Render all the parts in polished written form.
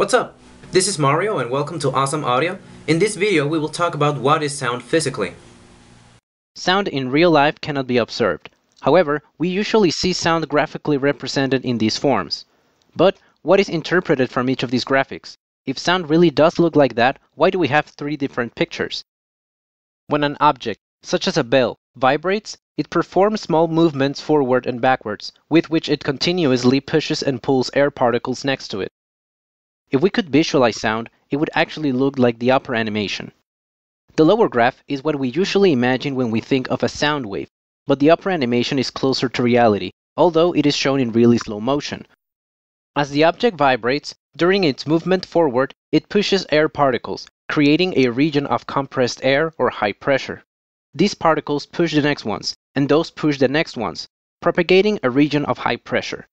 What's up? This is Mario and welcome to Awesome Audio. In this video we will talk about what is sound physically. Sound in real life cannot be observed. However, we usually see sound graphically represented in these forms. But what is interpreted from each of these graphics? If sound really does look like that, why do we have three different pictures? When an object, such as a bell, vibrates, it performs small movements forward and backwards, with which it continuously pushes and pulls air particles next to it. If we could visualize sound, it would actually look like the opera animation. The lower graph is what we usually imagine when we think of a sound wave, but the opera animation is closer to reality, although it is shown in really slow motion. As the object vibrates, during its movement forward, it pushes air particles, creating a region of compressed air or high pressure. These particles push the next ones, and those push the next ones, propagating a region of high pressure.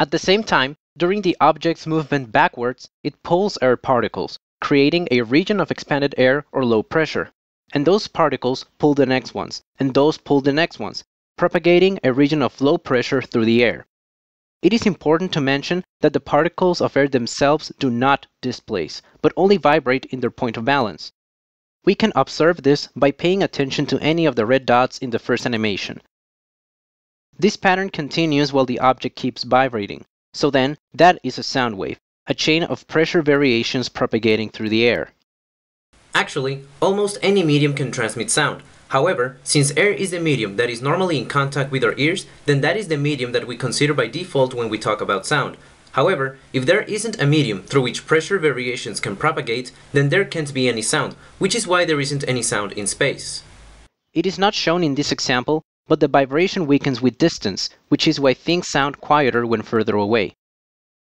At the same time, during the object's movement backwards, it pulls air particles, creating a region of expanded air or low pressure. And those particles pull the next ones, and those pull the next ones, propagating a region of low pressure through the air. It is important to mention that the particles of air themselves do not displace, but only vibrate in their point of balance. We can observe this by paying attention to any of the red dots in the first animation. This pattern continues while the object keeps vibrating, so then that is a sound wave, a chain of pressure variations propagating through the air. Actually, almost any medium can transmit sound. However, since air is the medium that is normally in contact with our ears, then that is the medium that we consider by default when we talk about sound. However, if there isn't a medium through which pressure variations can propagate, then there can't be any sound, which is why there isn't any sound in space. It is not shown in this example, but the vibration weakens with distance, which is why things sound quieter when further away.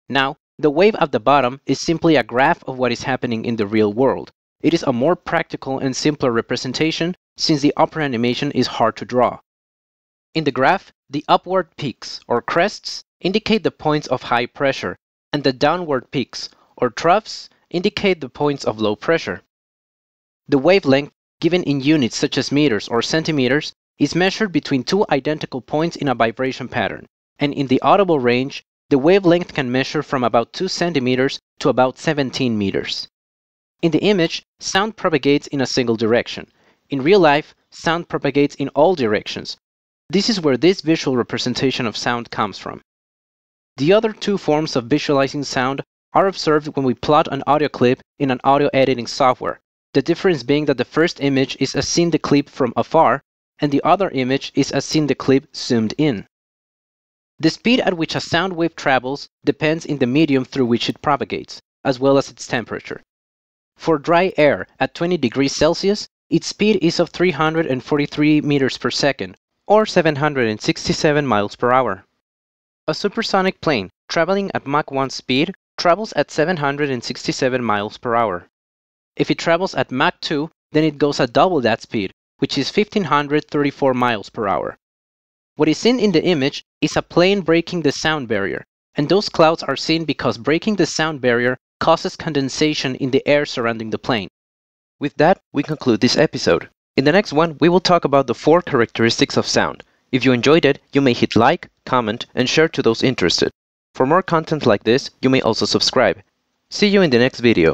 Now, the wave at the bottom is simply a graph of what is happening in the real world. It is a more practical and simpler representation, since the opera animation is hard to draw. In the graph, the upward peaks, or crests, indicate the points of high pressure, and the downward peaks, or troughs, indicate the points of low pressure. The wavelength, given in units such as meters or centimeters, is measured between two identical points in a vibration pattern, and in the audible range, the wavelength can measure from about 2 centimeters to about 17 meters. In the image, sound propagates in a single direction. In real life, sound propagates in all directions. This is where this visual representation of sound comes from. The other two forms of visualizing sound are observed when we plot an audio clip in an audio editing software, the difference being that the first image is as seen the clip from afar, and the other image is as seen the clip zoomed in. The speed at which a sound wave travels depends on the medium through which it propagates, as well as its temperature. For dry air at 20 degrees Celsius, its speed is of 343 meters per second, or 767 miles per hour. A supersonic plane, traveling at Mach 1 speed, travels at 767 miles per hour. If it travels at Mach 2, then it goes at double that speed, which is 1534 miles per hour. What is seen in the image is a plane breaking the sound barrier, and those clouds are seen because breaking the sound barrier causes condensation in the air surrounding the plane. With that, we conclude this episode. In the next one, we will talk about the four characteristics of sound. If you enjoyed it, you may hit like, comment, and share to those interested. For more content like this, you may also subscribe. See you in the next video.